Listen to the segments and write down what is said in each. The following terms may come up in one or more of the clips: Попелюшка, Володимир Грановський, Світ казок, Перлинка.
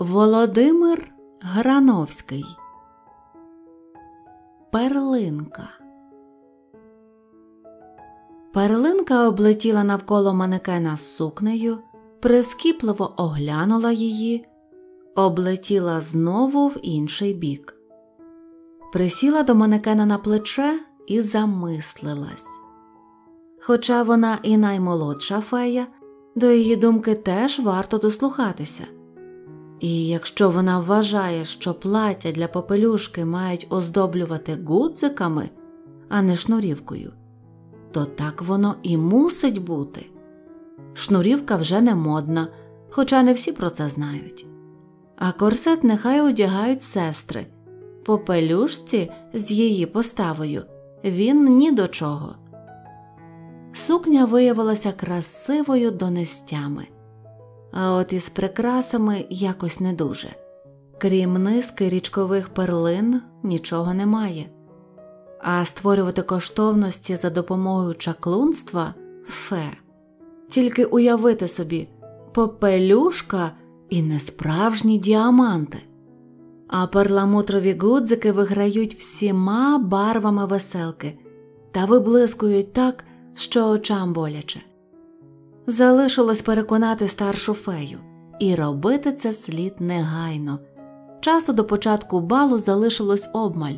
Володимир Грановський. Перлинка. Перлинка облетіла навколо манекена з сукнею, прискіпливо оглянула її, облетіла знову в інший бік. Присіла до манекена на плече і замислилась. Хоча вона і наймолодша фея, до її думки теж варто дослухатися. І якщо вона вважає, що плаття для Попелюшки мають оздоблювати гудзиками, а не шнурівкою, то так воно і мусить бути. Шнурівка вже не модна, хоча не всі про це знають. А корсет нехай одягають сестри. Попелюшці з її поставою він ні до чого. Сукня виявилася красивою донестями. А от із прикрасами якось не дуже. Крім низки річкових перлин нічого немає. А створювати коштовності за допомогою чаклунства – фе. Тільки уявити собі – Попелюшка і несправжні діаманти. А перламутрові гудзики виграють всіма барвами веселки та виблискують так, що очам боляче. Залишилось переконати старшу фею, і робити це слід негайно. Часу до початку балу залишилось обмаль.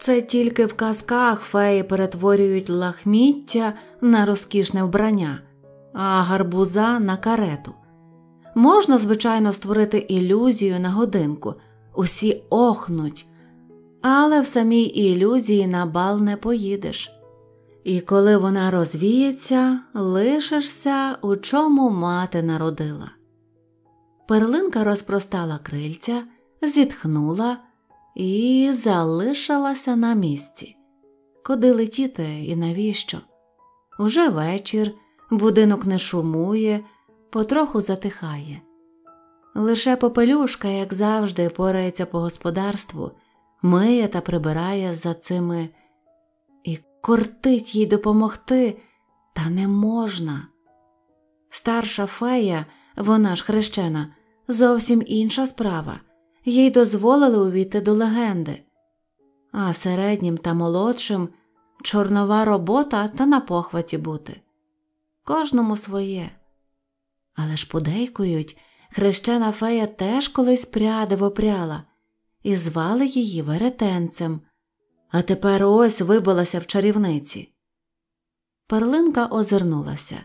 Це тільки в казках феї перетворюють лахміття на розкішне вбрання, а гарбуза на карету. Можна, звичайно, створити ілюзію на годинку, усі охнуть, але в самій ілюзії на бал не поїдеш. І коли вона розвіється, лишишся, у чому мати народила. Перлинка розпростала крильця, зітхнула і залишилася на місці. Куди летіти і навіщо? Уже вечір, будинок не шумує, потроху затихає. Лише Попелюшка, як завжди, порається по господарству, миє та прибирає за цими і кортить їй допомогти, та не можна. Старша фея, вона ж хрещена, зовсім інша справа. Їй дозволили увійти до легенди. А середнім та молодшим – чорнова робота та на похваті бути. Кожному своє. Але ж подейкують, хрещена фея теж колись пряди вопряла і звали її веретенцем. А тепер ось вибилася в чарівниці. Перлинка озирнулася.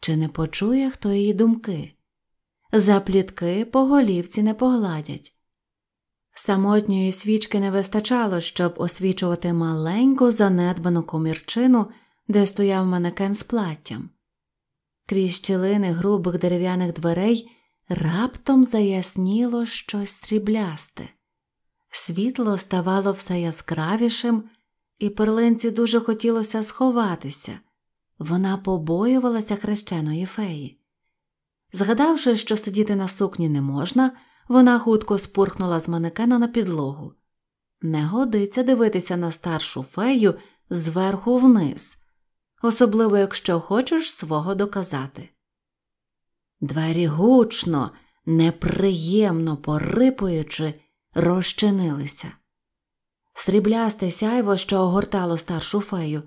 Чи не почує хто її думки? За плітки по голівці не погладять. Самотньої свічки не вистачало, щоб освічувати маленьку занедбану комірчину, де стояв манекен з платтям. Крізь щілини грубих дерев'яних дверей раптом заясніло щось сріблясте. Світло ставало все яскравішим, і Перлинці дуже хотілося сховатися. Вона побоювалася хрещеної феї. Згадавши, що сидіти на сукні не можна, вона хутко спурхнула з манекена на підлогу. Не годиться дивитися на старшу фею зверху вниз, особливо якщо хочеш свого доказати. Двері гучно, неприємно порипуючи, розчинилися. Сріблясте сяйво, що огортало старшу фею,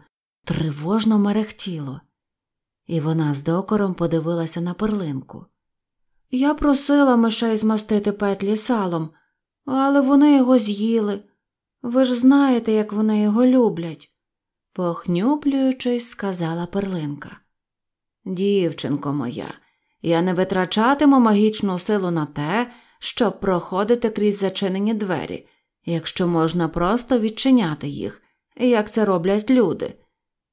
тривожно мерехтіло. І вона з докором подивилася на Перлинку. «Я просила мишей змастити петлі салом, але вони його з'їли. Ви ж знаєте, як вони його люблять», – похнюплюючись, сказала Перлинка. «Дівчинко моя, я не витрачатиму магічну силу на те, щоб проходити крізь зачинені двері, якщо можна просто відчиняти їх, як це роблять люди.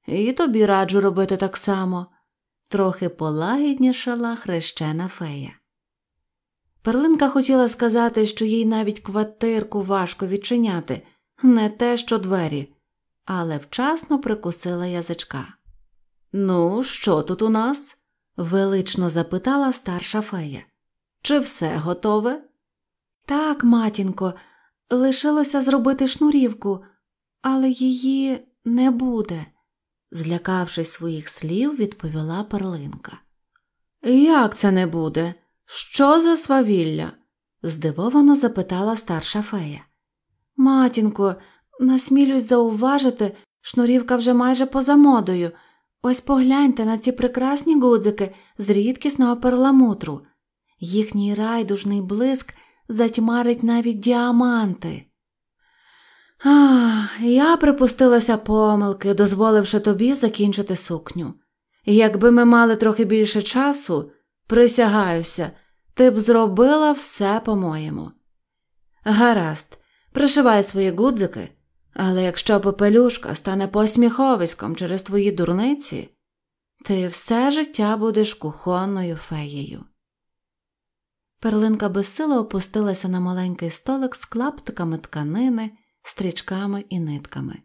І тобі раджу робити так само», – трохи полагіднішала хрещена фея. Перлинка хотіла сказати, що їй навіть квартирку важко відчиняти, не те, що двері, але вчасно прикусила язичка. «Ну, що тут у нас?» – велично запитала старша фея. «Чи все готове?» «Так, матінко, лишилося зробити шнурівку, але її не буде», – злякавшись своїх слів, відповіла Перлинка. «Як це не буде? Що за свавілля? – здивовано запитала старша фея. «Матінко, насмілюсь зауважити, шнурівка вже майже поза модою. Ось погляньте на ці прекрасні ґудзики з рідкісного перламутру. Їхній райдужний блиск затьмарить навіть діаманти». «Ах, я припустилася помилки, дозволивши тобі закінчити сукню. Якби ми мали трохи більше часу, присягаюся, ти б зробила все по-моєму». «Гаразд, пришивай свої ґудзики, але якщо Попелюшка стане посміховиськом через твої дурниці, ти все життя будеш кухонною феєю». Перлинка безсило опустилася на маленький столик з клаптиками тканини, стрічками і нитками.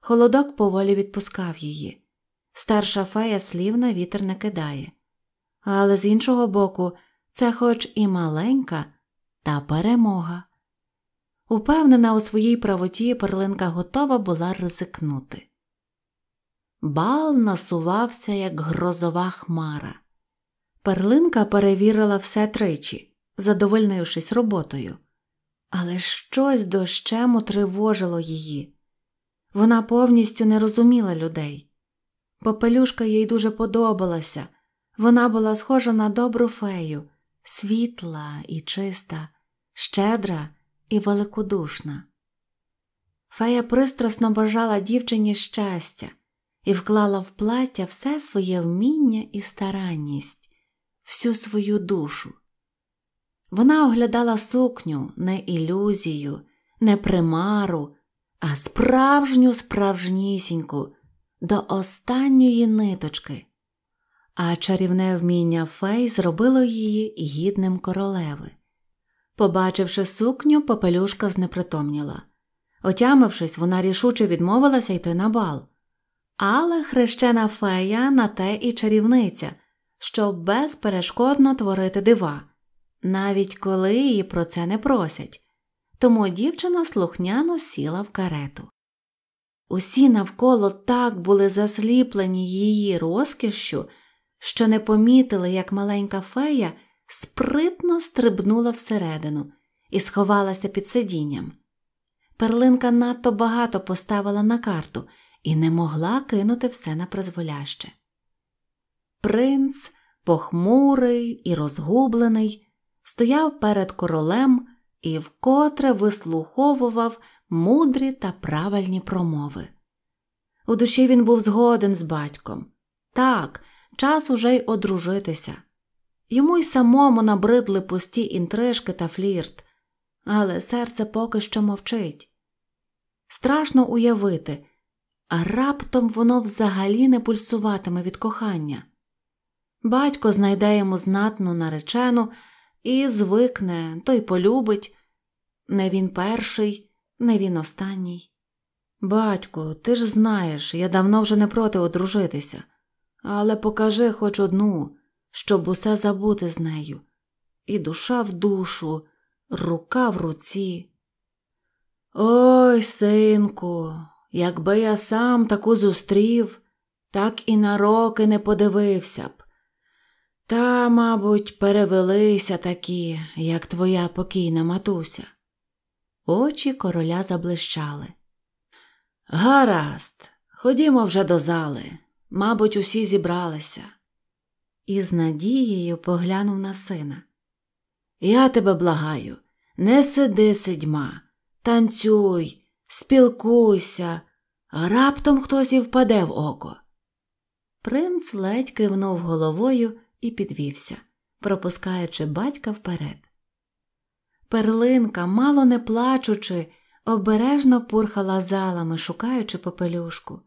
Холодок поволі відпускав її. Старша фея слів на вітер не кидає. Але з іншого боку, це хоч і маленька, та перемога. Упевнена у своїй правоті, Перлинка готова була ризикнути. Бал насувався, як грозова хмара. Перлинка перевірила все тричі, задовольнившись роботою. Але щось дощем тривожило її. Вона повністю не розуміла людей. Попелюшка їй дуже подобалася. Вона була схожа на добру фею, світла і чиста, щедра і великодушна. Фея пристрасно бажала дівчині щастя і вклала в плаття все своє вміння і старанність, всю свою душу. Вона оглядала сукню не ілюзію, не примару, а справжнісіньку, до останньої ниточки. А чарівне вміння фей зробило її гідним королеви. Побачивши сукню, Попелюшка знепритомніла. Отямившись, вона рішуче відмовилася йти на бал. Але хрещена фея на те і чарівниця, щоб безперешкодно творити дива, навіть коли її про це не просять. Тому дівчина слухняно сіла в карету. Усі навколо так були засліплені її розкішшю, що не помітили, як маленька фея спритно стрибнула всередину і сховалася під сидінням. Перлинка надто багато поставила на карту і не могла кинути все напризволяще. Принц, похмурий і розгублений, стояв перед королем і вкотре вислуховував мудрі та правильні промови. У душі він був згоден з батьком. Так, час уже й одружитися. Йому й самому набридли пусті інтрижки та флірт, але серце поки що мовчить. Страшно уявити, а раптом воно взагалі не пульсуватиме від кохання. Батько знайде йому знатну наречену і звикне, то й полюбить. Не він перший, не він останній. «Батьку, ти ж знаєш, я давно вже не проти одружитися. Але покажи хоч одну, щоб усе забути з нею. І душа в душу, рука в руці». «Ой, синку, якби я сам таку зустрів, так і на роки не подивився б. Та, мабуть, перевелися такі, як твоя покійна матуся». Очі короля заблищали. «Гаразд, ходімо вже до зали. Мабуть, усі зібралися». І з надією поглянув на сина. «Я тебе благаю, не сиди сидьма, танцюй, спілкуйся, а раптом хтось і впаде в око». Принц ледь кивнув головою і підвівся, пропускаючи батька вперед. Перлинка, мало не плачучи, обережно пурхала залами, шукаючи Попелюшку.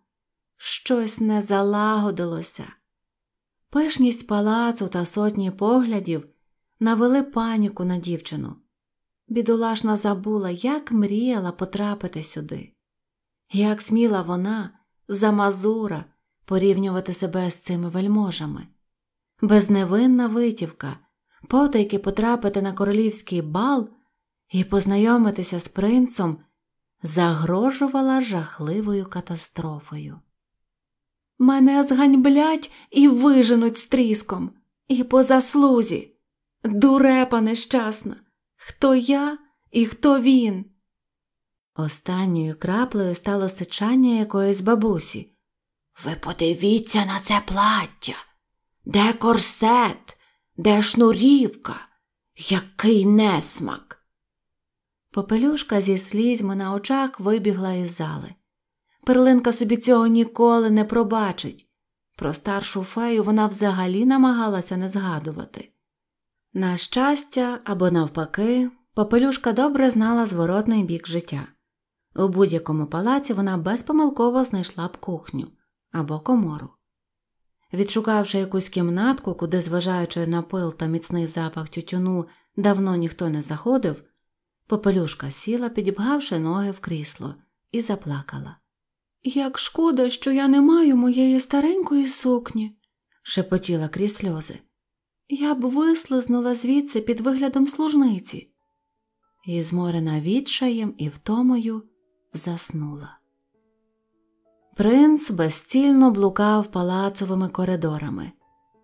Щось не залагодилося. Пишність палацу та сотні поглядів навели паніку на дівчину. Бідолашна забула, як мріяла потрапити сюди. Як сміла вона, замазура, порівнювати себе з цими вельможами. Безневинна витівка, потайки потрапити на королівський бал і познайомитися з принцом загрожувала жахливою катастрофою. «Мене зганьблять і виженуть стріском, і по заслузі. Дурепа нещасна, Хто я і хто він? Останньою краплею стало сичання якоїсь бабусі. Ви подивіться на це плаття. Де корсет? Де шнурівка? Який несмак! Попелюшка зі слізьми на очах вибігла із зали. Перлинка собі цього ніколи не пробачить. Про старшу фею вона взагалі намагалася не згадувати. На щастя, або навпаки, Попелюшка добре знала зворотний бік життя. У будь-якому палаці вона безпомилково знайшла б кухню або комору. Відшукавши якусь кімнатку, куди, зважаючи на пил та міцний запах тютюну, давно ніхто не заходив, Попелюшка сіла, підібгавши ноги в крісло, і заплакала. «Як шкода, що я не маю моєї старенької сукні!» – шепотіла крізь сльози. «Я б вислизнула звідси під виглядом служниці!» І зморена відчаєм і втомою заснула. Принц безцільно блукав палацовими коридорами.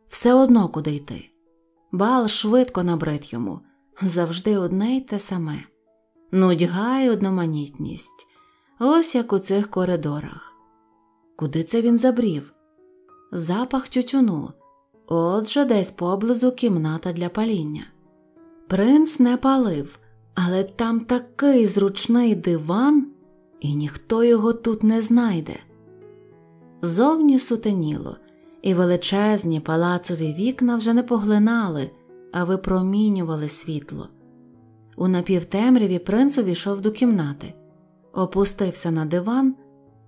Все одно куди йти. Бал швидко набрид йому. Завжди одне й те саме. Нудьга й одноманітність. Ось як у цих коридорах. Куди це він забрів? Запах тютюну. Отже, десь поблизу кімната для паління. Принц не палив, але там такий зручний диван, і ніхто його тут не знайде. Зовні сутеніло, і величезні палацові вікна вже не поглинали, а випромінювали світло. У напівтемряві принц увійшов до кімнати, опустився на диван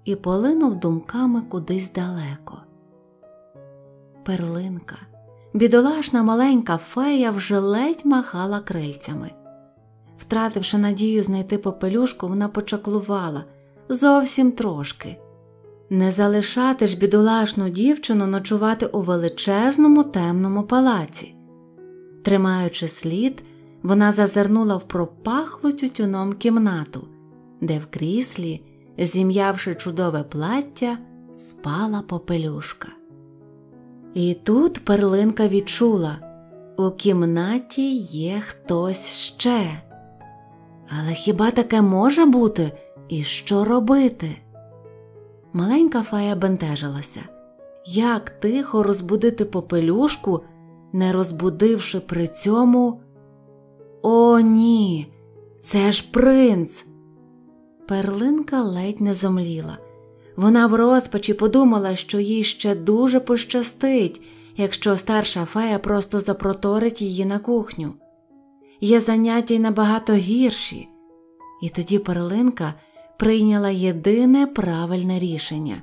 і полинув думками кудись далеко. Перлинка, бідолашна маленька фея, вже ледь махала крильцями. Втративши надію знайти Попелюшку, вона почаклувала. Зовсім трошки. Не залишати ж бідолашну дівчину ночувати у величезному темному палаці. Тримаючи слід, вона зазирнула в пропахлу тютюном кімнату, де в кріслі, зім'явши чудове плаття, спала Попелюшка. І тут Перлинка відчула – у кімнаті є хтось ще. Але хіба таке може бути? І що робити? Маленька фея бентежилася. Як тихо розбудити Попелюшку, не розбудивши при цьому... О, ні! Це ж принц! Перлинка ледь не зомліла. Вона в розпачі подумала, що їй ще дуже пощастить, якщо старша фея просто запроторить її на кухню. Є заняття й набагато гірші. І тоді Перлинка прийняла єдине правильне рішення.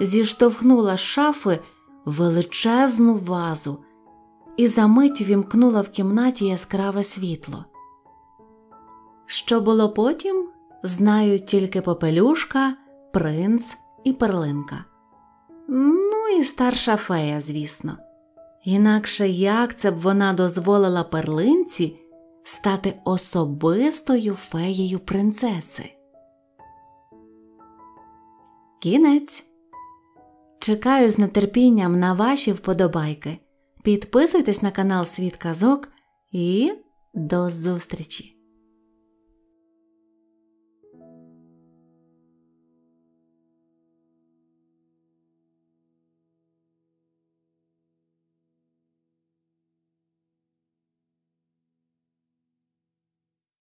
Зіштовхнула з шафи величезну вазу і за мить вімкнула в кімнаті яскраве світло. Що було потім, знають тільки Попелюшка, принц і Перлинка. Ну і старша фея, звісно. Інакше як це б вона дозволила Перлинці стати особистою феєю принцеси? Кінець. Чекаю з нетерпінням на ваші вподобайки. Підписуйтесь на канал Світ казок і до зустрічі!